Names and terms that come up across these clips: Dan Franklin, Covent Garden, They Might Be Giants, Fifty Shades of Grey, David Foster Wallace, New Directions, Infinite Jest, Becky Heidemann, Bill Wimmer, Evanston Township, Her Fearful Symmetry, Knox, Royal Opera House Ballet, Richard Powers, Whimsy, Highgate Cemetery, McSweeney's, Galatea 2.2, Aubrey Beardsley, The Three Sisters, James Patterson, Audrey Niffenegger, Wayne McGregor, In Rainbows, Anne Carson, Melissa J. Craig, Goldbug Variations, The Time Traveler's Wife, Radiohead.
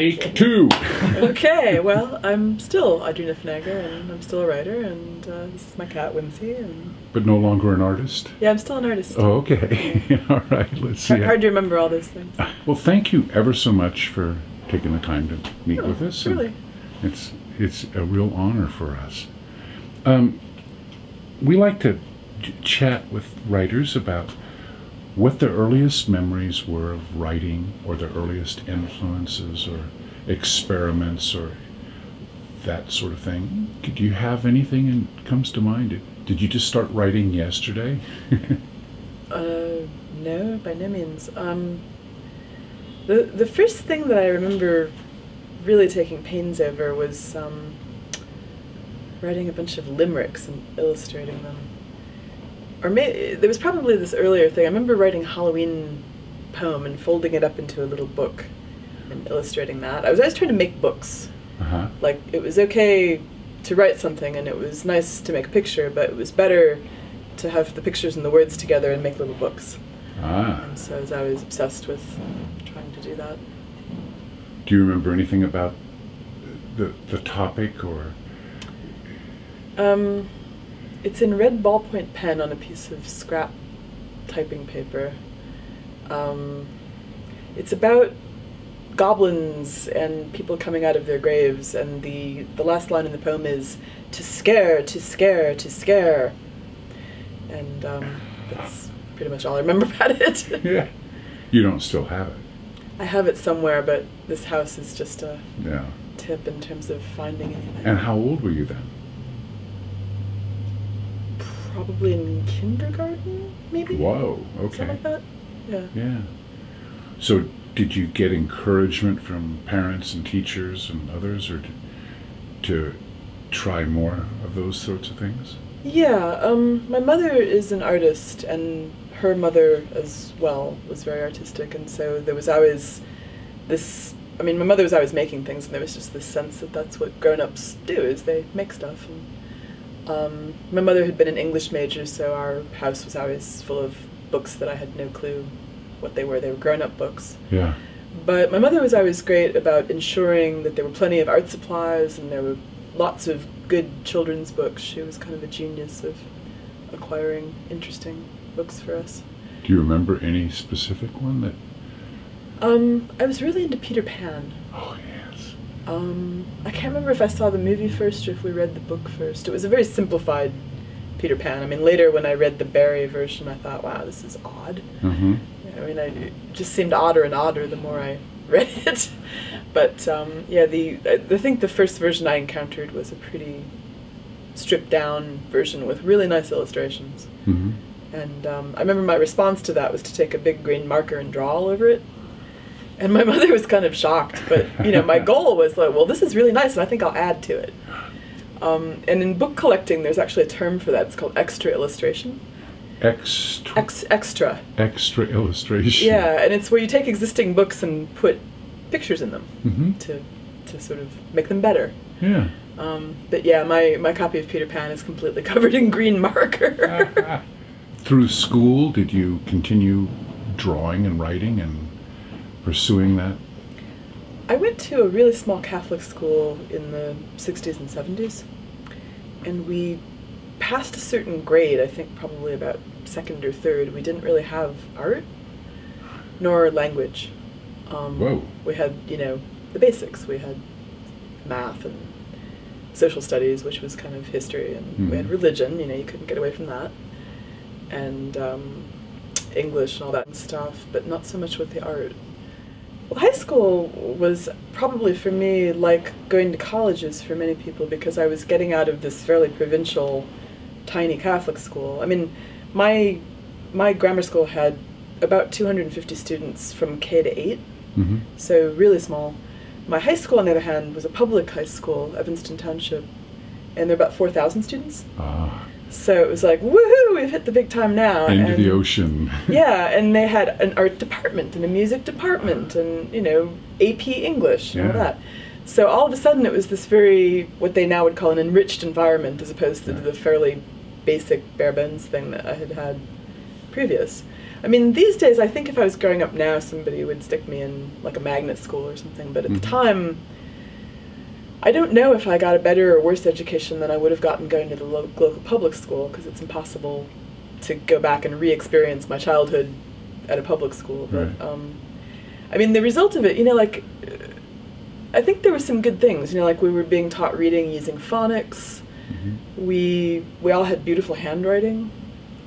Take two. Okay, well, I'm still Audrey Niffenegger, and I'm still a writer, and this is my cat, Whimsy. And... But no longer an artist? Yeah, I'm still an artist. Oh, okay. Yeah. All right, let's see. Hard to remember all those things. Well, thank you ever so much for taking the time to meet with us. Really? It's a real honor for us. We like to chat with writers about what their earliest memories were of writing, or their earliest influences or experiments or that sort of thing. Do you have anything that comes to mind? Did you just start writing yesterday? No, by no means. The first thing that I remember really taking pains over was writing a bunch of limericks and illustrating them. Or maybe, there was probably this earlier thing. I remember writing a Halloween poem and folding it up into a little book and illustrating that. I was always trying to make books. Uh-huh. Like, it was okay to write something and it was nice to make a picture, but it was better to have the pictures and the words together and make little books. Ah. And so I was always obsessed with trying to do that. Do you remember anything about the topic or...? It's in red ballpoint pen on a piece of scrap typing paper. It's about goblins and people coming out of their graves, and the last line in the poem is, "To scare, to scare, to scare." And that's pretty much all I remember about it. Yeah. You don't still have it. I have it somewhere, but this house is just a tip in terms of finding anything. And how old were you then? Probably in kindergarten, maybe? Whoa, okay. Something like that? Yeah. Yeah. So did you get encouragement from parents and teachers and others, or to try more of those sorts of things? Yeah, my mother is an artist, and her mother as well was very artistic, and so there was always this, I mean, my mother was always making things, and there was just this sense that that's what grown-ups do, is they make stuff. And my mother had been an English major, so our house was always full of books that I had no clue what they were. They were grown-up books. Yeah. But my mother was always great about ensuring that there were plenty of art supplies and there were lots of good children's books. She was kind of a genius of acquiring interesting books for us. Do you remember any specific one that...? I was really into Peter Pan. Oh, yeah. I can't remember if I saw the movie first or if we read the book first. It was a very simplified Peter Pan. I mean, later when I read the Barry version, I thought, wow, this is odd. Mm-hmm. I mean, it just seemed odder and odder the more I read it. But, yeah, I think the first version I encountered was a pretty stripped-down version with really nice illustrations. Mm-hmm. And I remember my response to that was to take a big green marker and draw all over it. And my mother was kind of shocked, but, you know, my goal was like, well, this is really nice, and I think I'll add to it. And in book collecting, there's actually a term for that. It's called extra illustration. Extra. Extra illustration. Yeah, and it's where you take existing books and put pictures in them to sort of make them better. Yeah. But, yeah, my copy of Peter Pan is completely covered in green marker. Through school, did you continue drawing and writing and... pursuing that? I went to a really small Catholic school in the 60s and 70s, and we passed a certain grade, I think probably about second or third. We didn't really have art, nor language. Whoa. We had, you know, the basics. We had math and social studies, which was kind of history, and we had religion, you know, you couldn't get away from that, and English and all that stuff, but not so much with the art. Well, high school was probably for me like going to college is for many people, because I was getting out of this fairly provincial, tiny Catholic school. I mean, my grammar school had about 250 students from K to 8, so really small. My high school, on the other hand, was a public high school, Evanston Township, and there were about 4,000 students. So it was like, woohoo, we've hit the big time now. Into the ocean. Yeah, and they had an art department and a music department and, you know, AP English and all that. So all of a sudden it was this very, what they now would call an enriched environment, as opposed to the fairly basic bare bones thing that I had previous. I mean, these days, I think if I was growing up now, somebody would stick me in like a magnet school or something, but at the time, I don't know if I got a better or worse education than I would have gotten going to the local public school, because it's impossible to go back and re-experience my childhood at a public school. But, I mean, the result of it, you know, like, I think there were some good things, you know, like we were being taught reading using phonics, we all had beautiful handwriting.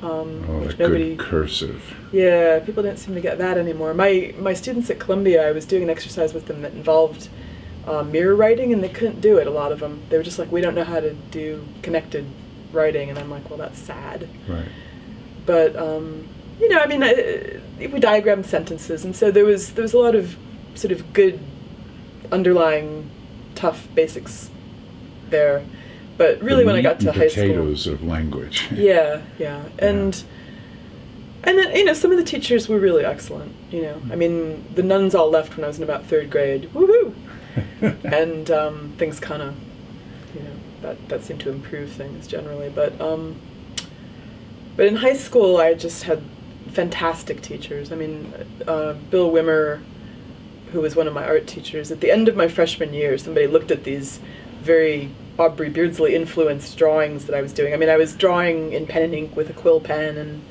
Which nobody, good cursive. Yeah, people don't seem to get that anymore. My students at Columbia, I was doing an exercise with them that involved mirror writing, and they couldn't do it, a lot of them. They were just like, we don't know how to do connected writing, and I'm like, well, that's sad. Right. But, you know, I mean, we diagrammed sentences, and so there was a lot of sort of good underlying tough basics there. But really, when I got to high school, potatoes of language. Yeah, yeah, and then, you know, some of the teachers were really excellent. You know, I mean, the nuns all left when I was in about third grade. Woohoo! And things kind of, you know, that seemed to improve things generally. But in high school, I just had fantastic teachers. I mean, Bill Wimmer, who was one of my art teachers, at the end of my freshman year, somebody looked at these very Aubrey Beardsley influenced drawings that I was doing. I mean, I was drawing in pen and ink with a quill pen and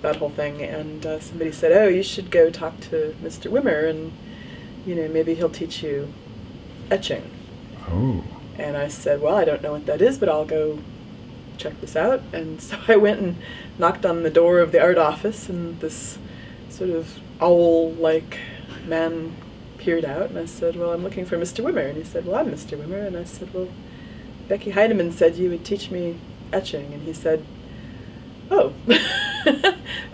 that whole thing, and somebody said, oh, you should go talk to Mr. Wimmer, and, you know, maybe he'll teach you etching. Oh. And I said, well, I don't know what that is, but I'll go check this out. And so I went and knocked on the door of the art office, and this sort of owl-like man peered out, and I said, well, I'm looking for Mr. Wimmer. And he said, well, I'm Mr. Wimmer. And I said, well, Becky Heidemann said you would teach me etching. And he said, oh.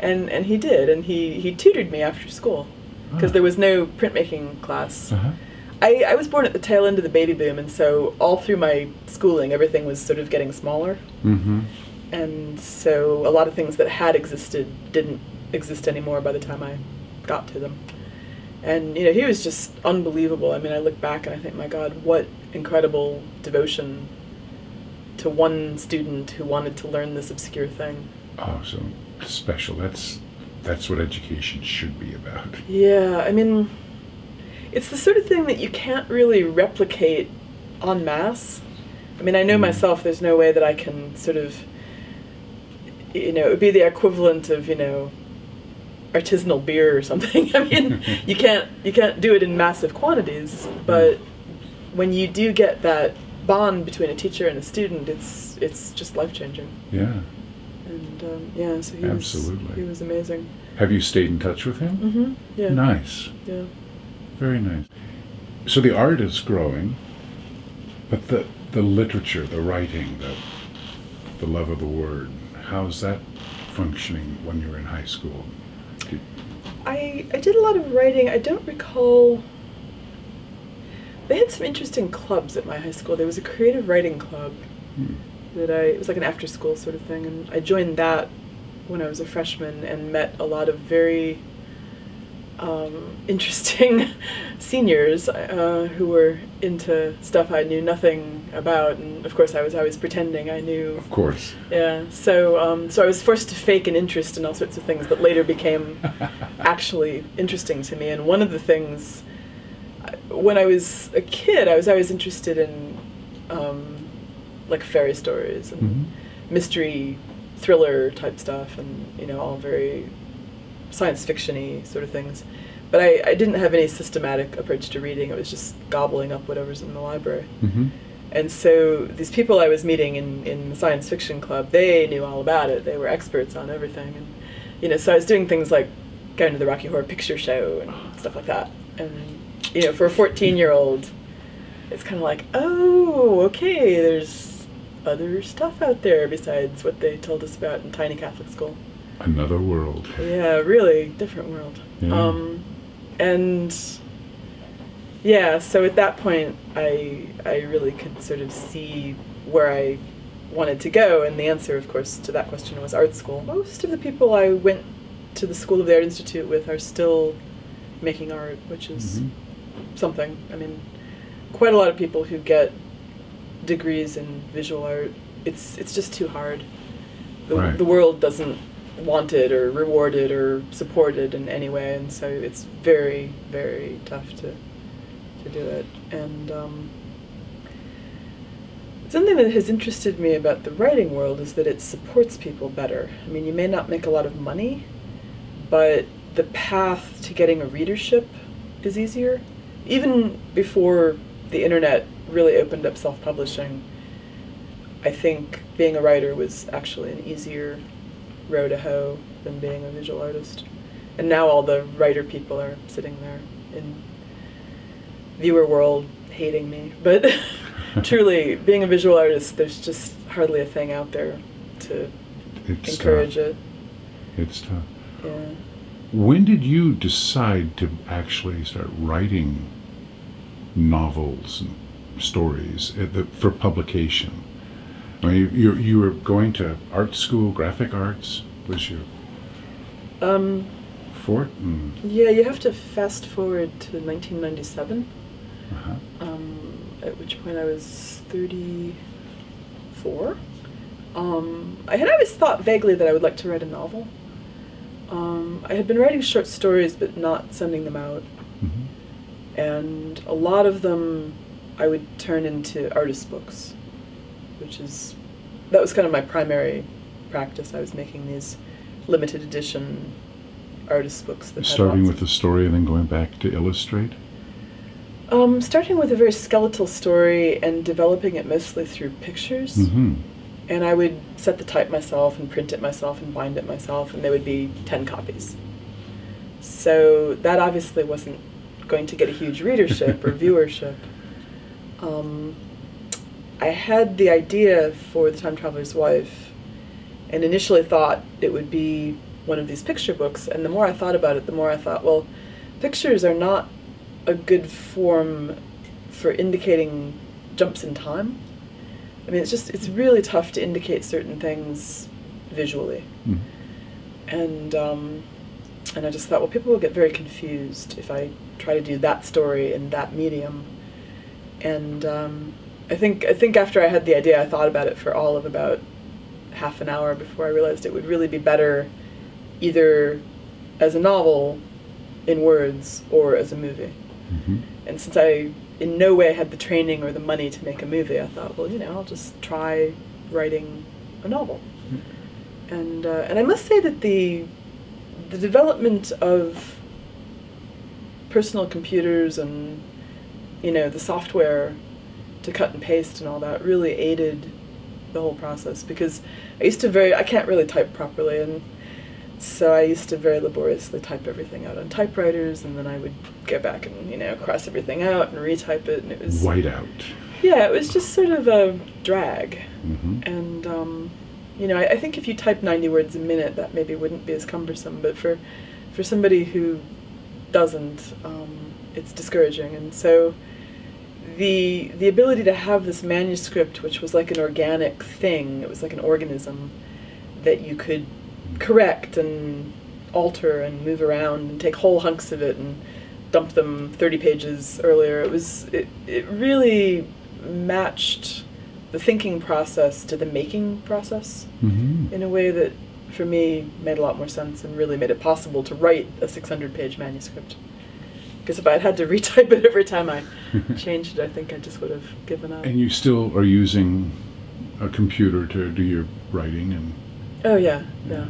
and he did, and he tutored me after school, because there was no printmaking class. I was born at the tail end of the baby boom, and so all through my schooling, everything was sort of getting smaller. And so a lot of things that had existed didn't exist anymore by the time I got to them. And, you know, he was just unbelievable. I mean, I look back and I think, my God, what incredible devotion to one student who wanted to learn this obscure thing. Oh, so special. That's what education should be about. Yeah, I mean, it's the sort of thing that you can't really replicate en masse. I mean, I know myself, there's no way that I can sort of, you know, it would be the equivalent of, you know, artisanal beer or something. I mean, you can't do it in massive quantities, but when you do get that bond between a teacher and a student, it's just life-changing. Yeah. And yeah, so he was amazing. Have you stayed in touch with him? Yeah. Nice. Yeah. Very nice. So the art is growing, but the literature, the writing, the love of the word, how's that functioning when you were in high school? I did a lot of writing. I don't recall. They had some interesting clubs at my high school. There was a creative writing club that it was like an after-school sort of thing, and I joined that when I was a freshman and met a lot of very interesting seniors who were into stuff I knew nothing about, and of course I was always pretending I knew. Of course. Yeah, so so I was forced to fake an interest in all sorts of things that later became actually interesting to me. And one of the things, when I was a kid, I was always interested in like fairy stories and mystery thriller type stuff, and, you know, all very science fiction-y sort of things. But I didn't have any systematic approach to reading. It was just gobbling up whatever's in the library. And so these people I was meeting in the science fiction club, they knew all about it. They were experts on everything. And, you know, so I was doing things like going to the Rocky Horror Picture Show and stuff like that. And, you know, for a 14-year-old, it's kind of like, oh, okay, there's other stuff out there besides what they told us about in tiny Catholic school. Another world. Yeah, really different world. Yeah. And yeah, so at that point, I really could sort of see where I wanted to go, and the answer, of course, to that question was art school. Most of the people I went to the School of the Art Institute with are still making art, which is something. I mean, quite a lot of people who get degrees in visual art, it's just too hard. The world doesn't wanted or rewarded or supported in any way, and so it's very, very tough to do it. And something that has interested me about the writing world is that it supports people better. I mean, you may not make a lot of money, but the path to getting a readership is easier. Even before the internet really opened up self-publishing, I think being a writer was actually an easier row to hoe than being a visual artist. And now all the writer people are sitting there in viewer world hating me. But truly, being a visual artist, there's just hardly a thing out there to encourage it. It's tough. Yeah. When did you decide to actually start writing novels and stories for publication? I mean, you were going to art school, graphic arts was your fort? And yeah, you have to fast forward to 1997, uh-huh. At which point I was 34. I had always thought vaguely that I would like to write a novel. I had been writing short stories, but not sending them out. Mm-hmm. And a lot of them I would turn into artist books, which is, that was kind of my primary practice. I was making these limited edition artist books. That starting with a story and then going back to illustrate? Starting with a very skeletal story and developing it mostly through pictures. Mm-hmm. And I would set the type myself and print it myself and bind it myself, and there would be 10 copies. So that obviously wasn't going to get a huge readership or viewership. I had the idea for The Time Traveler's Wife and initially thought it would be one of these picture books, and the more I thought about it, the more I thought, well, pictures are not a good form for indicating jumps in time. I mean, it's really tough to indicate certain things visually. Mm. And I just thought, well, people will get very confused if I try to do that story in that medium. And I think after I had the idea, I thought about it for all of about half an hour before I realized it would really be better either as a novel in words or as a movie. Mm-hmm. And since I in no way had the training or the money to make a movie, I thought, well, you know, I'll just try writing a novel. Mm-hmm. And I must say that the development of personal computers and, you know, the software to cut and paste and all that really aided the whole process, because I used to I can't really type properly, and so I used to very laboriously type everything out on typewriters, and then I would go back and, you know, cross everything out and retype it, and it was white out. Yeah, it was just sort of a drag. Mm-hmm. And you know, I think if you type 90 words a minute, that maybe wouldn't be as cumbersome, but for somebody who doesn't, it's discouraging. And so the ability to have this manuscript, which was like an organic thing, it was like an organism that you could correct and alter and move around and take whole hunks of it and dump them 30 pages earlier. It really matched the thinking process to the making process. Mm-hmm. In a way that, for me, made a lot more sense and really made it possible to write a 600-page manuscript. Because if I had to retype it every time I changed it, I think I just would have given up. And you still are using a computer to do your writing? And oh, yeah, yeah.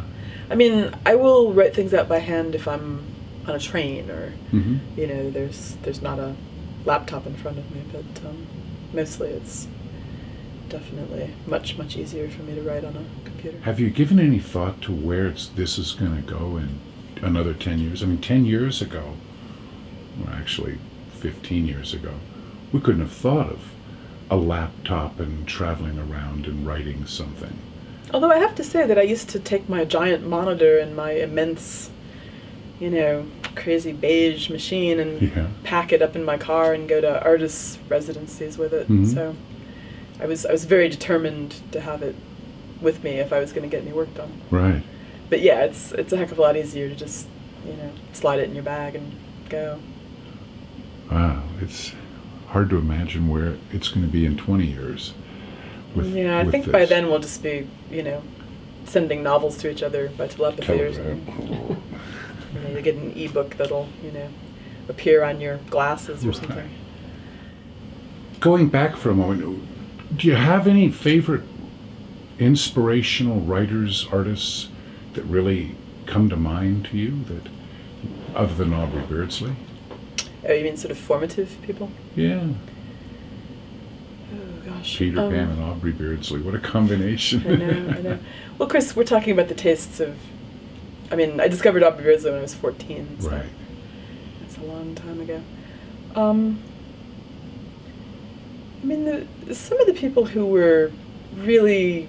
I mean, I will write things out by hand if I'm on a train or, mm-hmm. you know, there's not a laptop in front of me, but mostly it's definitely much, much easier for me to write on a computer. Have you given any thought to where this is going to go in another 10 years? I mean, 10 years ago, well, actually 15 years ago, we couldn't have thought of a laptop and traveling around and writing something. Although I have to say that I used to take my giant monitor and my immense, you know, crazy beige machine and yeah. pack it up in my car and go to artists' residencies with it. Mm-hmm. So I was very determined to have it with me if I was going to get any work done. Right. But yeah, it's a heck of a lot easier to just, you know, slide it in your bag and go. Wow, it's hard to imagine where it's going to be in 20 years. With, yeah, I think by then we'll just be, you know, sending novels to each other by telepathy or something. You know, you get an e-book that'll, you know, appear on your glasses or something. Going back for a moment, do you have any favorite inspirational writers, artists that really come to mind to you, that other than Aubrey Beardsley? Oh, you mean sort of formative people? Yeah. Oh, gosh. Peter Pan and Aubrey Beardsley. What a combination. I know, I know. Well, Chris, we're talking about the tastes of... I mean, I discovered Aubrey Beardsley when I was 14. So right. That's a long time ago. I mean, some of the people who were really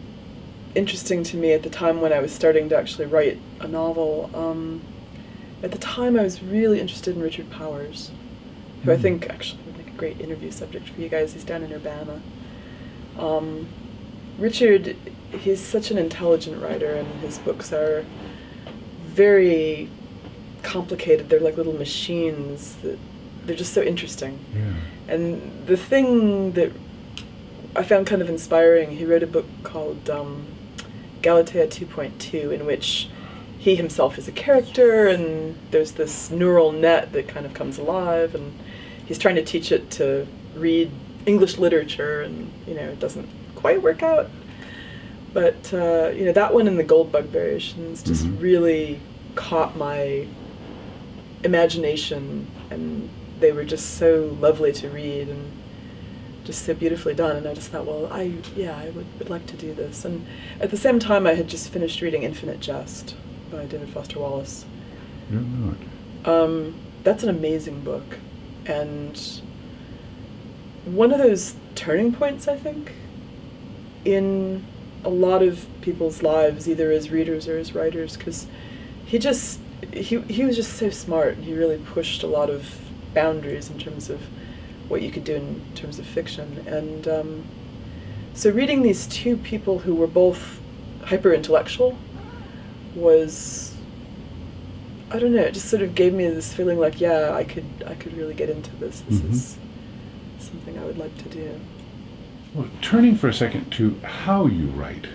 interesting to me at the time when I was starting to actually write a novel, at the time I was really interested in Richard Powers, who I think actually would make a great interview subject for you guys. He's down in Urbana. Richard, he's such an intelligent writer, and his books are very complicated. They're like little machines that they're just so interesting. Yeah. And the thing that I found kind of inspiring, he wrote a book called Galatea 2.2, in which he himself is a character, and there's this neural net that kind of comes alive, and he's trying to teach it to read English literature, and, you know, it doesn't quite work out. But, you know, that one and the Goldbug Variations just really caught my imagination, and they were just so lovely to read, and just so beautifully done, and I just thought, well, I would like to do this. And at the same time, I had just finished reading Infinite Jest by David Foster Wallace. You're not. That's an amazing book, and one of those turning points, I think, in a lot of people's lives, either as readers or as writers, because he was just so smart, and he really pushed a lot of boundaries in terms of what you could do in terms of fiction. And so reading these two people who were both hyper-intellectual was, I don't know, it just sort of gave me this feeling like, yeah, I could really get into this. This is something I would like to do. Well, turning for a second to how you write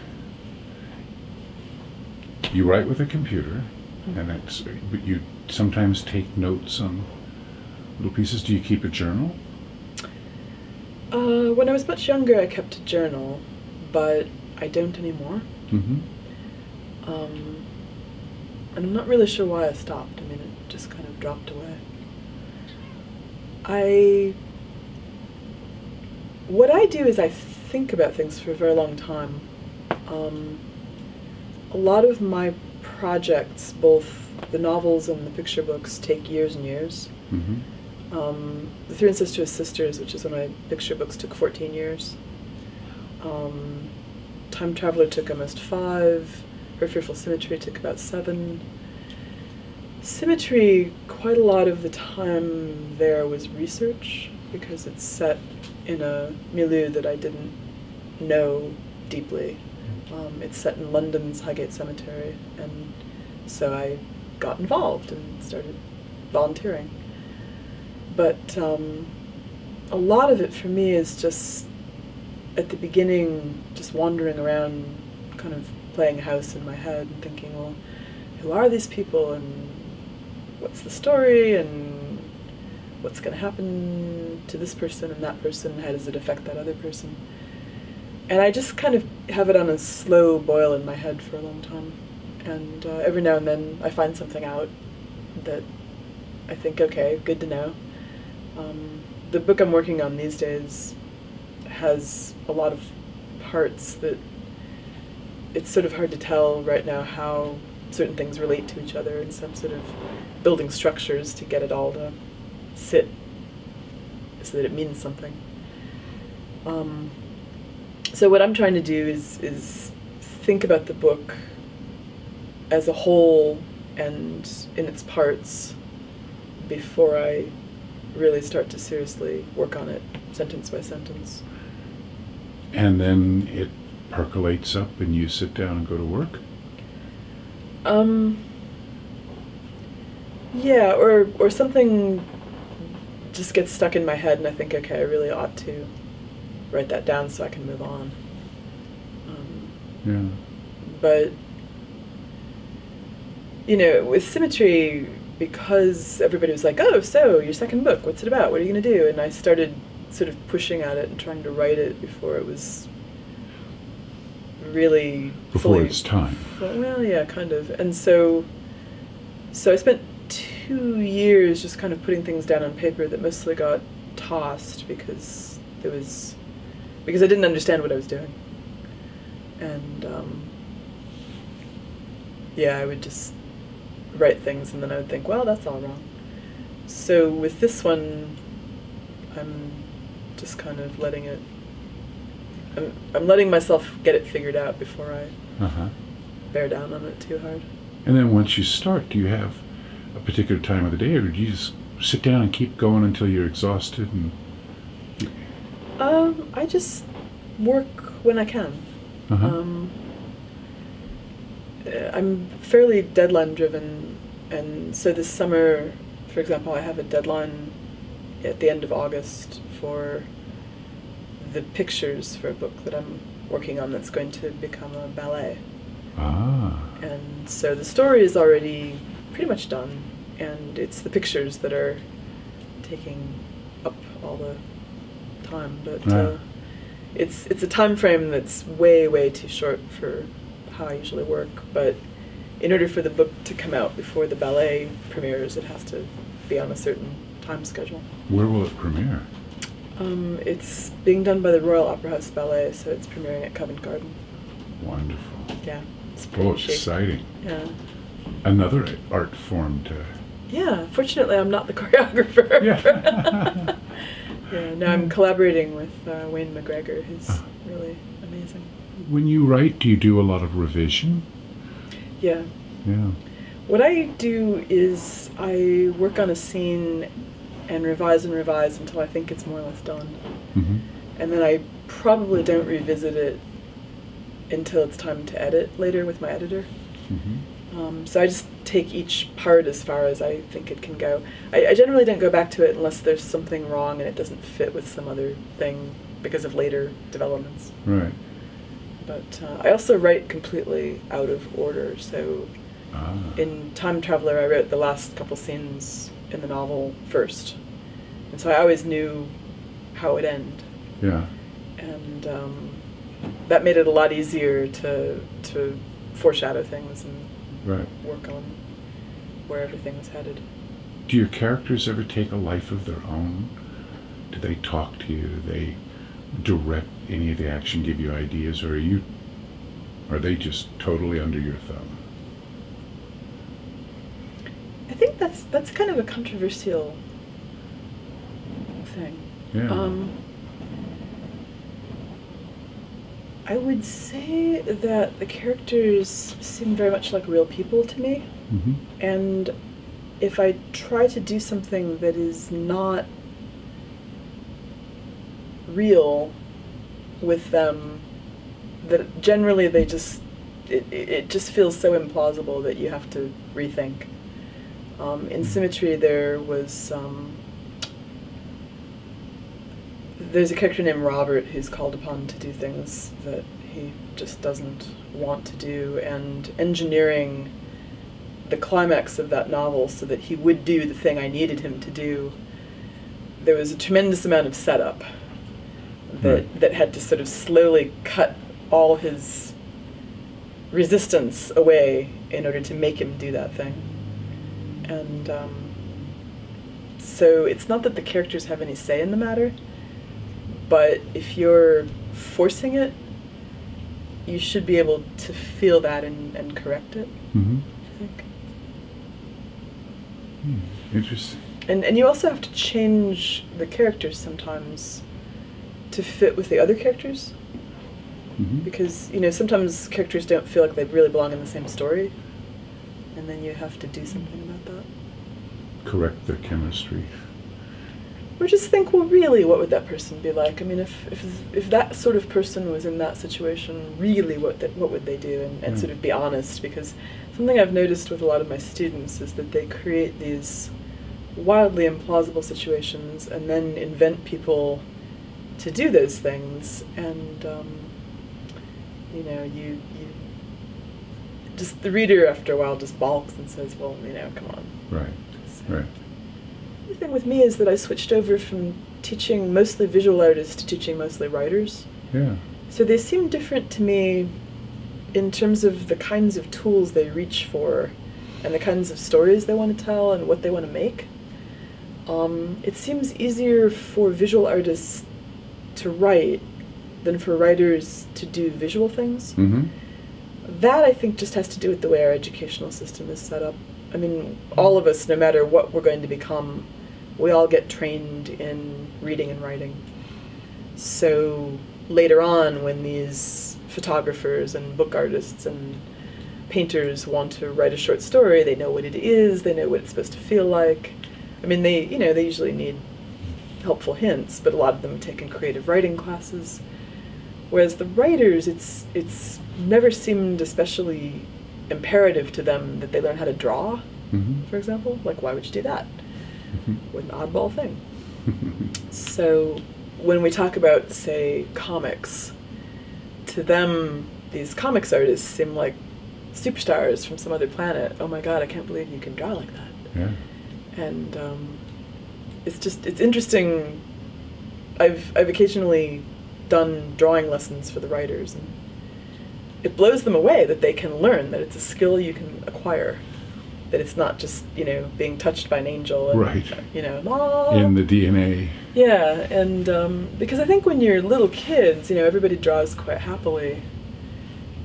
with a computer, and it's, but you sometimes take notes on little pieces. Do you keep a journal? When I was much younger, I kept a journal, but I don't anymore. And I'm not really sure why I stopped. I mean, it just kind of dropped away. What I do is I think about things for a very long time. A lot of my projects, both the novels and the picture books, take years and years. The Three Sisters, which is one of my picture books, took 14 years. Time Traveler took almost 5. Her Fearful Symmetry took about 7. Symmetry, quite a lot of the time there was research, because it's set in a milieu that I didn't know deeply. It's set in London's Highgate Cemetery, and so I got involved and started volunteering. But a lot of it for me is just, at the beginning, just wandering around, kind of playing house in my head and thinking, well, who are these people, and what's the story, and what's going to happen to this person and that person, how does it affect that other person? And I just kind of have it on a slow boil in my head for a long time. And every now and then I find something out that I think, okay, good to know. The book I'm working on these days has a lot of parts that it's sort of hard to tell right now how certain things relate to each other, and some sort of building structures to get it all to sit so that it means something. So what I'm trying to do is think about the book as a whole and in its parts before I really start to seriously work on it, sentence by sentence. And then it percolates up and you sit down and go to work? Yeah, or something just gets stuck in my head and I think, okay, I really ought to write that down so I can move on. But you know, with Symmetry, because everybody was like, oh, so your second book, what's it about? What are you going to do? And I started sort of pushing at it and trying to write it before it was really before its time. Well, yeah, kind of. And so I spent 2 years just kind of putting things down on paper that mostly got tossed because I didn't understand what I was doing. And yeah, I would just write things and then I would think, well, that's all wrong. So with this one, I'm just kind of letting it. I'm letting myself get it figured out before I bear down on it too hard. And then once you start, do you have a particular time of the day, or do you just sit down and keep going until you're exhausted? And I just work when I can. I'm fairly deadline driven, and so this summer, for example, I have a deadline at the end of August for the pictures for a book that I'm working on that's going to become a ballet. And so the story is already pretty much done, and it's the pictures that are taking up all the time, but it's a time frame that's way, way too short for how I usually work, but in order for the book to come out before the ballet premieres, it has to be on a certain time schedule. Where will it premiere? It's being done by the Royal Opera House Ballet, so it's premiering at Covent Garden. Wonderful. Yeah. It's pretty exciting. Yeah. Another art form to... Yeah, fortunately I'm not the choreographer. Yeah. Yeah, no, I'm collaborating with Wayne McGregor, who's really amazing. When you write, do you do a lot of revision? Yeah. Yeah. What I do is I work on a scene and revise until I think it's more or less done. And then I probably don't revisit it until it's time to edit later with my editor. So I just take each part as far as I think it can go. I generally don't go back to it unless there's something wrong and it doesn't fit with some other thing because of later developments. Right. But I also write completely out of order. So in Time Traveler, I wrote the last couple scenes in the novel first. And so I always knew how it would end. Yeah. And that made it a lot easier to foreshadow things and work on where everything was headed. Do your characters ever take a life of their own? Do they talk to you? Do they direct any of the action, give you ideas, or are they just totally under your thumb? I think that's kind of a controversial thing. Yeah. I would say that the characters seem very much like real people to me, and if I try to do something that is not real with them, that generally they just it just feels so implausible that you have to rethink. In Symmetry, there was there's a character named Robert who's called upon to do things that he just doesn't want to do, and engineering the climax of that novel so that he would do the thing I needed him to do, there was a tremendous amount of setup that had to sort of slowly cut all his resistance away in order to make him do that thing. And so it's not that the characters have any say in the matter, but if you're forcing it, you should be able to feel that and correct it, I think. Interesting. And you also have to change the characters sometimes to fit with the other characters, because, you know, sometimes characters don't feel like they really belong in the same story, and then you have to do something about that. Correct their chemistry. Or just think, well, really, what would that person be like? I mean, if that sort of person was in that situation, really, what would they do? And sort of be honest, because something I've noticed with a lot of my students is that they create these wildly implausible situations and then invent people to do those things, and you know, you just the reader after a while just balks and says, well, you know, come on. Right, so. Right. The thing with me is that I switched over from teaching mostly visual artists to teaching mostly writers. Yeah. So they seem different to me in terms of the kinds of tools they reach for and the kinds of stories they want to tell and what they want to make. It seems easier for visual artists to write than for writers to do visual things. Mm-hmm. That, I think, just has to do with the way our educational system is set up. I mean, all of us, no matter what we're going to become, we all get trained in reading and writing. So later on, when these photographers and book artists and painters want to write a short story, they know what it is, they know what it's supposed to feel like. I mean, they, you know, they usually need helpful hints, but a lot of them have taken creative writing classes. Whereas the writers, it's never seemed especially imperative to them that they learn how to draw, mm-hmm. for example. Like, why would you do that? Mm-hmm. What an oddball thing. So when we talk about, say, comics, to them, these comics artists seem like superstars from some other planet. Oh my God, I can't believe you can draw like that. Yeah. And it's just, it's interesting. I've occasionally done drawing lessons for the writers, and it blows them away that they can learn, that it's a skill you can acquire, that it's not just, you know, being touched by an angel and, right. you know, la. In the DNA. Yeah, and because I think when you're little kids, you know, everybody draws quite happily.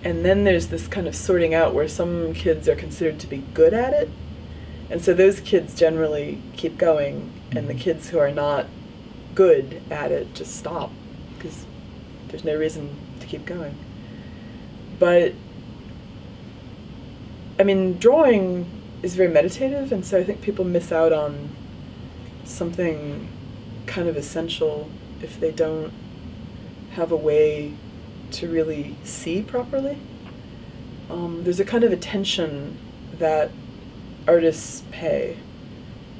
And then there's this kind of sorting out where some kids are considered to be good at it. And so those kids generally keep going, and the kids who are not good at it just stop, because there's no reason to keep going. But, I mean, drawing is very meditative, and so I think people miss out on something kind of essential if they don't have a way to really see properly. There's a kind of attention that artists pay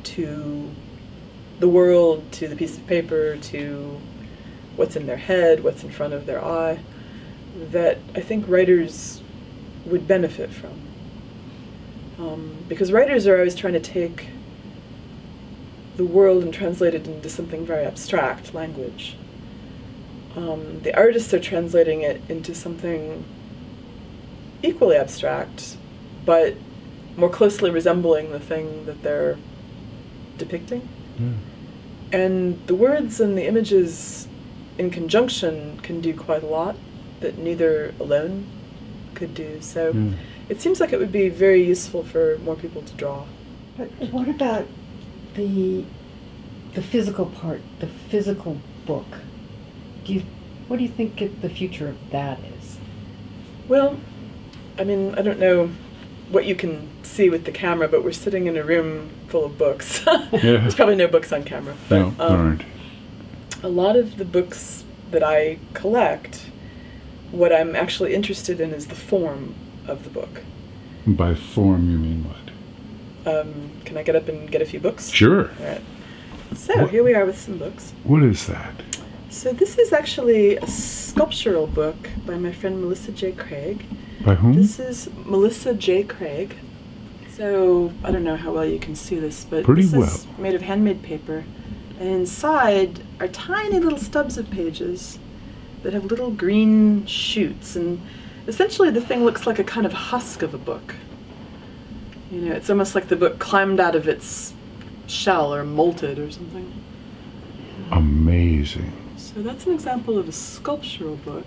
to the world, to the piece of paper, to what's in their head, what's in front of their eye, that I think writers would benefit from. Because writers are always trying to take the world and translate it into something very abstract, language. The artists are translating it into something equally abstract, but more closely resembling the thing that they're depicting. Yeah. And the words and the images in conjunction can do quite a lot that neither alone could do. So it seems like it would be very useful for more people to draw. But what about the physical part, the physical book? What do you think the future of that is? Well, I mean, I don't know what you can see with the camera, but we're sitting in a room full of books. There's probably no books on camera. No, aren't. A lot of the books that I collect, what I'm actually interested in is the form of the book. By form, you mean what? Can I get up and get a few books? Sure. All right. So here we are with some books. What is that? So this is actually a sculptural book by my friend Melissa J. Craig. By whom? This is Melissa J. Craig. So I don't know how well you can see this, but this is made of handmade paper. And inside are tiny little stubs of pages that have little green shoots. And essentially the thing looks like a kind of husk of a book. You know, it's almost like the book climbed out of its shell or molted or something. Amazing. So that's an example of a sculptural book.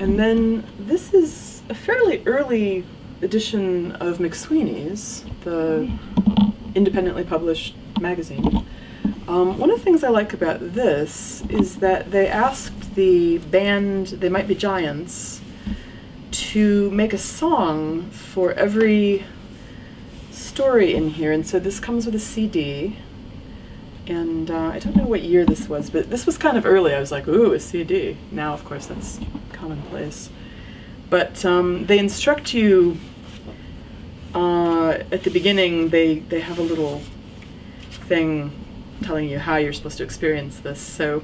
And then this is a fairly early edition of McSweeney's, the independently published magazine. One of the things I like about this is that they asked the band They Might Be Giants to make a song for every story in here. And so this comes with a CD. And I don't know what year this was, but this was kind of early. I was like, ooh, a CD. Now, of course, that's commonplace. But they instruct you at the beginning. They have a little thing telling you how you're supposed to experience this. So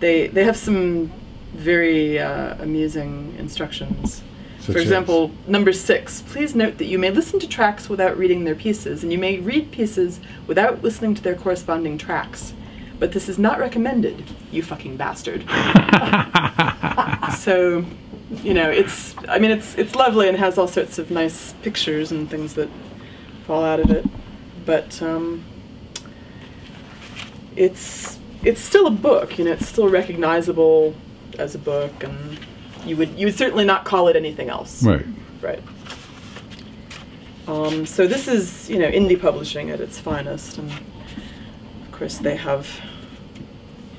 they have some very amusing instructions. For example, number 6, please note that you may listen to tracks without reading their pieces, and you may read pieces without listening to their corresponding tracks. But this is not recommended, you fucking bastard. So, you know, it's, I mean, it's lovely and has all sorts of nice pictures and things that fall out of it. But it's still a book, you know, it's still recognizable as a book, and you would certainly not call it anything else. Right. Right. So this is, you know, indie publishing at its finest, and of course they have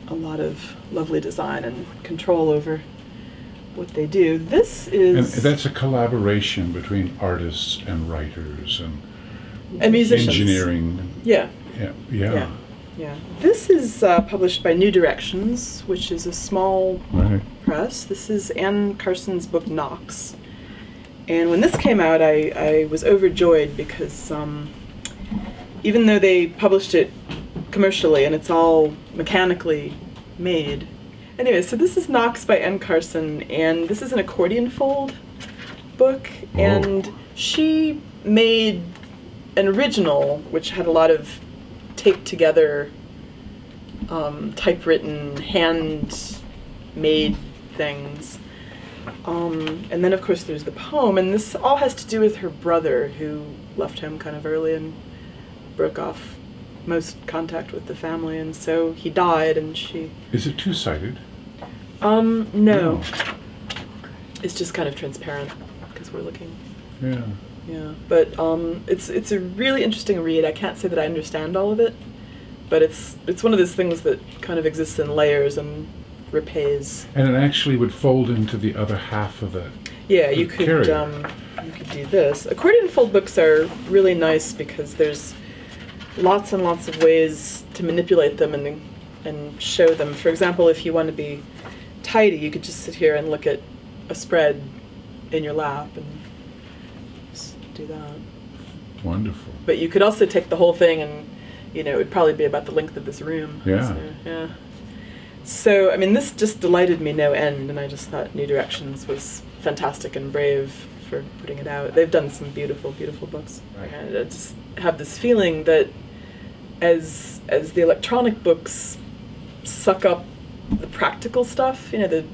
a lot of lovely design and control over what they do. This is... And that's a collaboration between artists and writers and musicians. Engineering. Yeah. Yeah. Yeah. Yeah. Yeah. This is published by New Directions, which is a small press. This is Anne Carson's book, Knox. And when this came out, I was overjoyed because even though they published it commercially and it's all mechanically made. Anyway, so this is Knox by Anne Carson, and this is an accordion fold book. Oh. And she made an original, which had a lot of taped together, typewritten, hand-made things. And then, of course, there's the poem, and this all has to do with her brother, who left home kind of early and broke off most contact with the family, and so he died, and she... Is it two-sided? No. It's just kind of transparent, because we're looking. Yeah. Yeah, but it's a really interesting read. I can't say that I understand all of it, but it's one of those things that kind of exists in layers and repays. And it actually would fold into the other half of it. Yeah, you could do this. Accordion fold books are really nice because there's lots and lots of ways to manipulate them and show them. For example, if you want to be tidy, you could just sit here and look at a spread in your lap and do that. Wonderful. But you could also take the whole thing and, you know, it would probably be about the length of this room. Yeah. So, yeah. So, I mean, this just delighted me no end, and I just thought New Directions was fantastic and brave for putting it out. They've done some beautiful, beautiful books. Right. And I just have this feeling that as the electronic books suck up the practical stuff, you know, the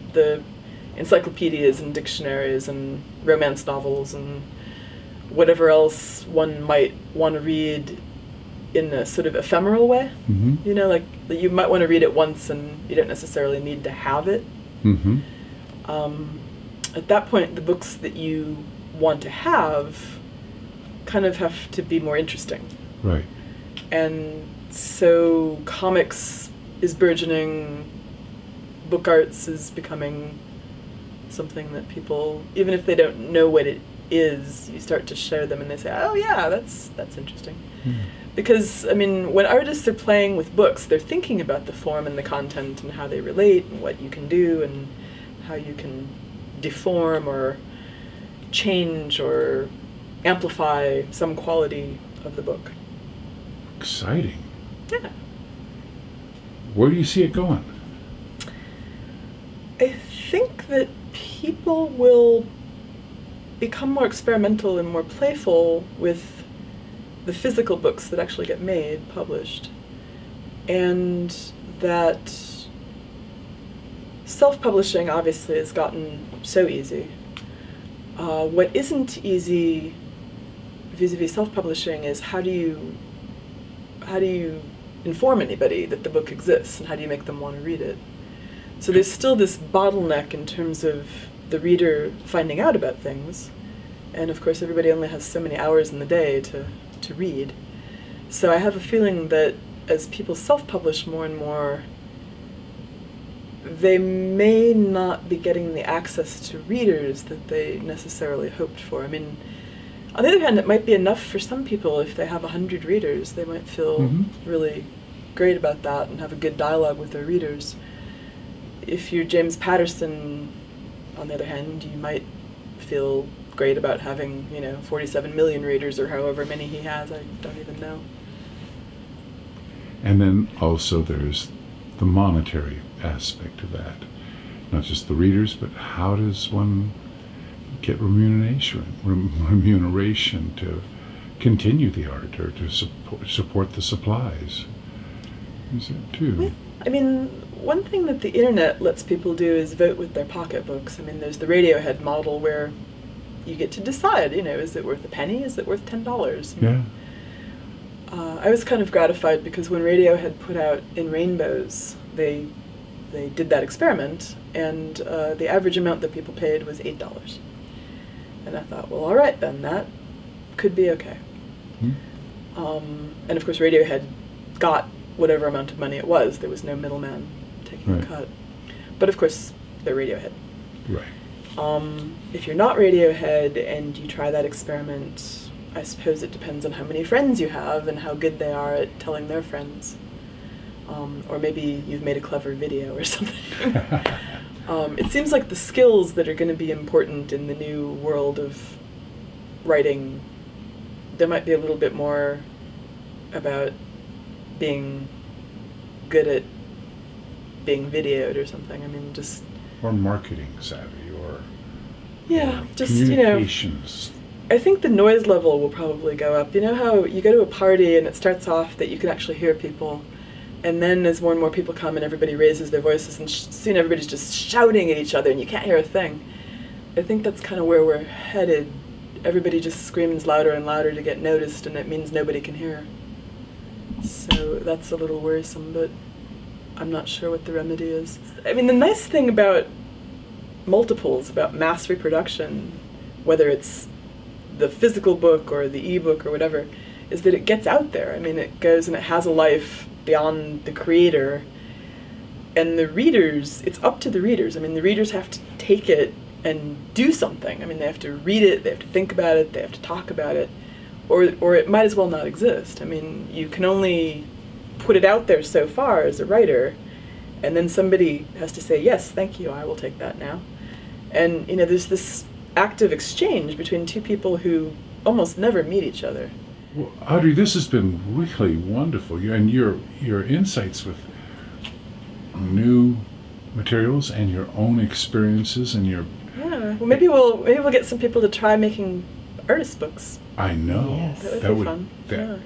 encyclopedias and dictionaries and romance novels and whatever else one might want to read in a sort of ephemeral way. Mm-hmm. You know, like you might want to read it once and you don't necessarily need to have it. Mm-hmm. At that point, the books that you want to have kind of have to be more interesting. Right. And so comics is burgeoning, book arts is becoming something that people, even if they don't know what it is, you start to share them and they say, oh yeah, that's interesting. Mm. Because, I mean, when artists are playing with books, they're thinking about the form and the content and how they relate and what you can do and how you can deform or change or amplify some quality of the book. Exciting. Yeah. Where do you see it going? I think that people will become more experimental and more playful with the physical books that actually get made, published, and that self-publishing obviously has gotten so easy. What isn't easy vis-a-vis self-publishing is how do you inform anybody that the book exists and how do you make them want to read it? So there's still this bottleneck in terms of the reader finding out about things, and of course everybody only has so many hours in the day to read. So I have a feeling that as people self-publish more and more, they may not be getting the access to readers that they necessarily hoped for. I mean, on the other hand, it might be enough for some people. If they have 100 readers, they might feel really great about that and have a good dialogue with their readers. If you're James Patterson, on the other hand, you might feel great about having, you know, 47 million readers or however many he has. I don't even know. And then also there's the monetary aspect of that. Not just the readers, but how does one get remuneration to continue the art or to support the supplies. Is it too? I mean, one thing that the internet lets people do is vote with their pocketbooks. I mean, there's the Radiohead model where you get to decide, you know, is it worth a penny? Is it worth $10? Yeah. I was kind of gratified because when Radiohead put out In Rainbows, they did that experiment, and the average amount that people paid was $8. And I thought, well, all right then, that could be okay. Mm-hmm. And of course, Radiohead got whatever amount of money it was. There was no middleman taking a cut. But of course, they're Radiohead. Right. If you're not Radiohead and you try that experiment, I suppose it depends on how many friends you have and how good they are at telling their friends. Or maybe you've made a clever video or something. It seems like the skills that are going to be important in the new world of writing, there might be a little bit more about being good at being videoed or something. I mean, just... Or marketing savvy, or... Yeah, or just, communications. I think the noise level will probably go up. You know how you go to a party and it starts off that you can actually hear people, and then as more and more people come and everybody raises their voices, and soon everybody's just shouting at each other and you can't hear a thing. I think that's kind of where we're headed. Everybody just screams louder and louder to get noticed, and it means nobody can hear. So that's a little worrisome, but I'm not sure what the remedy is. I mean, the nice thing about multiples, about mass reproduction, whether it's the physical book or the ebook or whatever, is that it gets out there. I mean, it goes and it has a life beyond the creator. And the readers, it's up to the readers. I mean, the readers have to take it and do something. I mean, they have to read it, they have to think about it, they have to talk about it. Or it might as well not exist. I mean, you can only put it out there so far as a writer, and then somebody has to say, yes, thank you, I will take that now. And, you know, there's this active exchange between two people who almost never meet each other. Well, Audrey, this has been really wonderful, and your insights with new materials and your own experiences and your... Yeah, well, maybe we'll get some people to try making artist books. I know. Yes. That would be fun.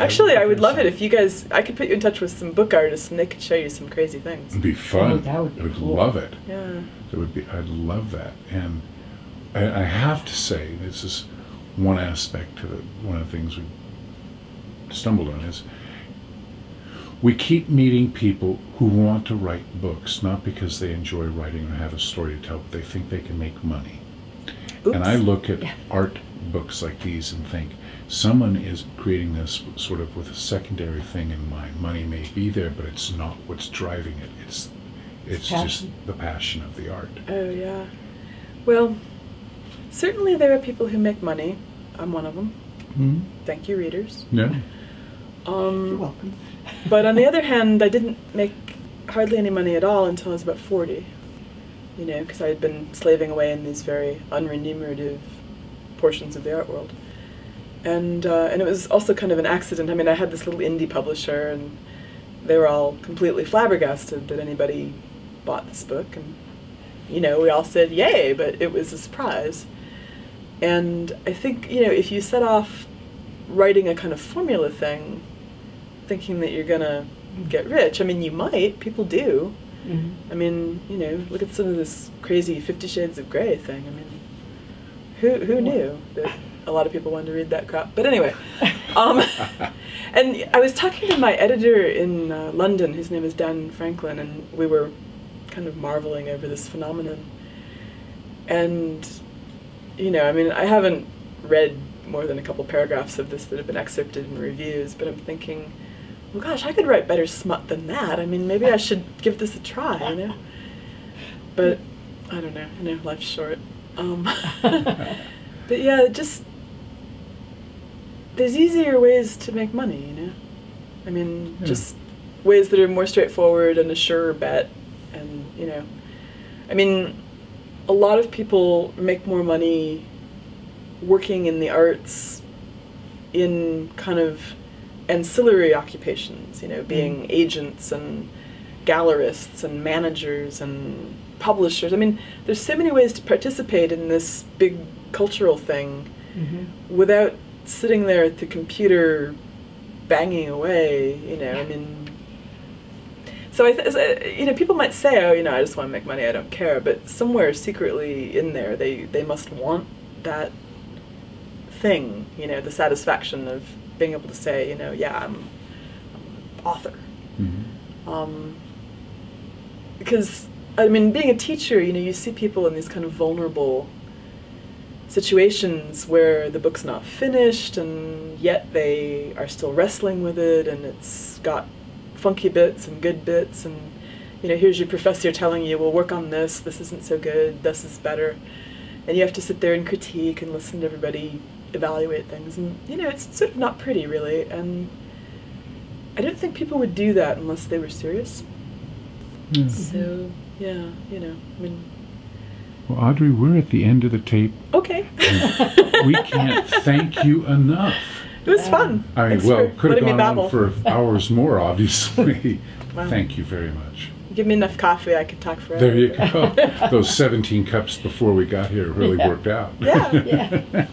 Actually, I would love it if you guys... I could put you in touch with some book artists and they could show you some crazy things. It'd be fun. Oh, that would be cool. I would love it. Yeah. That would be... I'd love that. And I have to say, this is one aspect of it. One of the things we stumbled on is we keep meeting people who want to write books, not because they enjoy writing or have a story to tell, but they think they can make money. Oops. And I look at art books like these and think, someone is creating this sort of with a secondary thing in mind. Money may be there, but it's not what's driving it. It's just the passion of the art. Oh, yeah. Well, certainly there are people who make money. I'm one of them. Mm-hmm. Thank you, readers. Yeah. You're welcome. But on the other hand, I didn't make hardly any money at all until I was about 40. You know, because I had been slaving away in these very unremunerative portions of the art world. And it was also kind of an accident. I mean, I had this little indie publisher, and they were all completely flabbergasted that anybody bought this book. And, you know, we all said, yay, but it was a surprise. And I think, you know, if you set off writing a kind of formula thing, thinking that you're going to get rich, I mean, you might, people do. Mm-hmm. I mean, you know, look at some of this crazy 50 Shades of Grey thing. I mean, who knew that a lot of people wanted to read that crap? But anyway, and I was talking to my editor in London, his name is Dan Franklin, and we were kind of marveling over this phenomenon. And, you know, I mean, I haven't read more than a couple paragraphs of this that have been excerpted in reviews, but I'm thinking, well, gosh, I could write better smut than that. I mean, maybe I should give this a try, you know? But I don't know. I know life's short. But yeah, just, there's easier ways to make money, you know? I mean, just ways that are more straightforward and a sure bet. And, you know, I mean, a lot of people make more money working in the arts in kind of ancillary occupations, you know, being agents and gallerists and managers and publishers. I mean, there's so many ways to participate in this big cultural thing without sitting there at the computer banging away, you know. I mean, so you know, people might say, oh, you know, I just want to make money, I don't care, but somewhere secretly in there they must want that thing, you know, the satisfaction of being able to say, you know, yeah, I'm an author. Because, I mean, being a teacher, you know, you see people in these kind of vulnerable situations where the book's not finished and yet they are still wrestling with it, and it's got funky bits and good bits, and, you know, here's your professor telling you, well, work on this, this isn't so good, this is better, and you have to sit there and critique and listen to everybody evaluate things, and, you know, it's sort of not pretty, really, and I don't think people would do that unless they were serious. So, yeah, you know, I mean... Well, Audrey, we're at the end of the tape. Okay. We can't thank you enough. It was fun. I mean, well, could have gone on for hours more, obviously. Wow. Thank you very much. Give me enough coffee, I could talk forever. There you go. Those 17 cups before we got here really worked out. Yeah, yeah.